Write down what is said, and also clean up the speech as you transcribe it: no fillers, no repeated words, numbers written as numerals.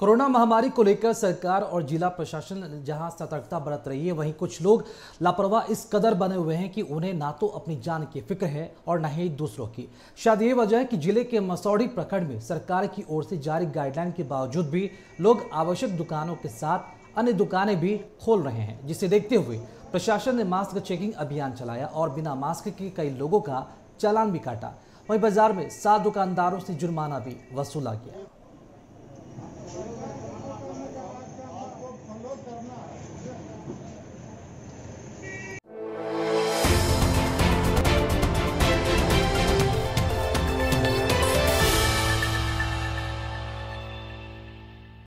Corona महामारी को लेकर सरकार और जिला प्रशासन जहां सतर्कता बरत रही है, वहीं कुछ लोग लापरवाह इस कदर बने हुए हैं कि उन्हें ना तो अपनी जान की फिक्र है और ना ही दूसरों की। शायद ये वजह है कि जिले के मसौढ़ी प्रखंड में सरकार की ओर से जारी गाइडलाइन के बावजूद भी लोग आवश्यक दुकानों के साथ अन्य दुकानें भी खोल रहे हैं, जिसे देखते हुए प्रशासन ने मास्क चेकिंग अभियान चलाया और बिना मास्क के कई लोगों का चालान भी काटा। वहीं बाजार में 7 दुकानदारों से जुर्माना भी वसूला गया।